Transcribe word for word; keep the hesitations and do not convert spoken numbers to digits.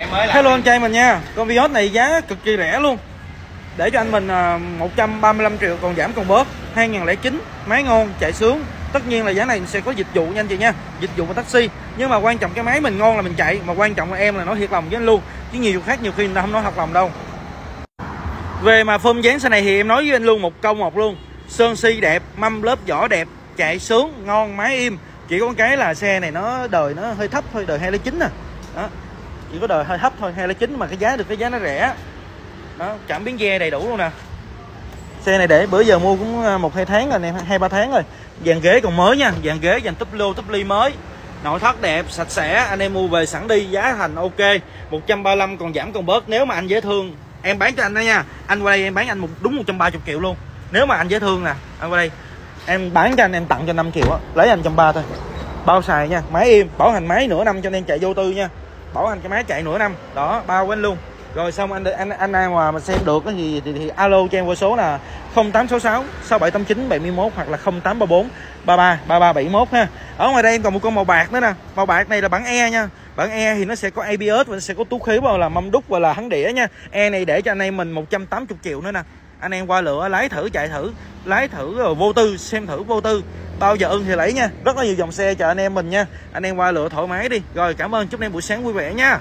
Em mới hello anh trai mình nha. Con Vios này giá cực kỳ rẻ luôn. Để cho anh mình một trăm ba mươi lăm triệu còn giảm còn bớt, hai nghìn lẻ chín. Máy ngon, chạy sướng. Tất nhiên là giá này sẽ có dịch vụ nha anh chị nha, dịch vụ và taxi. Nhưng mà quan trọng cái máy mình ngon là mình chạy, mà quan trọng là em là nói thiệt lòng với anh luôn, chứ nhiều khách nhiều khi người ta không nói thật lòng đâu. Về mà phơm dán xe này thì em nói với anh luôn một câu một luôn, sơn si đẹp, mâm lớp vỏ đẹp, chạy sướng, ngon, máy im. Chỉ có cái là xe này nó đời nó hơi thấp thôi, đời hai không không chín nè. Đó, chỉ có đời hơi thấp thôi, hai không không chín mà cái giá được cái giá nó rẻ. Đó, cảm biến ghe đầy đủ luôn nè. Xe này để bữa giờ mua cũng một hai tháng rồi nè, hai ba tháng rồi. Dàn ghế còn mới nha, dàn ghế dàn túp lô túp ly mới, nội thất đẹp sạch sẽ, anh em mua về sẵn đi, giá thành ok, một trăm ba mươi lăm còn giảm còn bớt. Nếu mà anh dễ thương em bán cho anh đó nha, anh qua đây em bán anh một đúng một trăm ba mươi triệu luôn. Nếu mà anh dễ thương nè, anh qua đây em bán cho anh, em tặng cho năm triệu á, lấy anh một trăm ba mươi thôi, bao xài nha, máy im, bảo hành máy nửa năm cho nên chạy vô tư nha, bảo hành cái máy chạy nửa năm đó, bao của anh luôn. Rồi xong anh anh anh ai mà mà xem được cái gì thì, thì, thì alo cho em qua số là không tám sáu sáu sáu bảy tám chín bảy mốt hoặc là không tám ba bốn ba ba ba ba bảy mốt ha. Ở ngoài đây em còn một con màu bạc nữa nè, màu bạc này là bản E nha, bản E thì nó sẽ có a bê ét và nó sẽ có túi khí vào là mâm đúc và là hắn đĩa nha. E này để cho anh em mình một trăm tám mươi triệu nữa nè, anh em qua lựa lái thử, chạy thử, lái thử rồi vô tư, xem thử vô tư, bao giờ ưng thì lấy nha. Rất là nhiều dòng xe chờ anh em mình nha, anh em qua lựa thoải mái đi. Rồi cảm ơn, chúc anh em buổi sáng vui vẻ nha.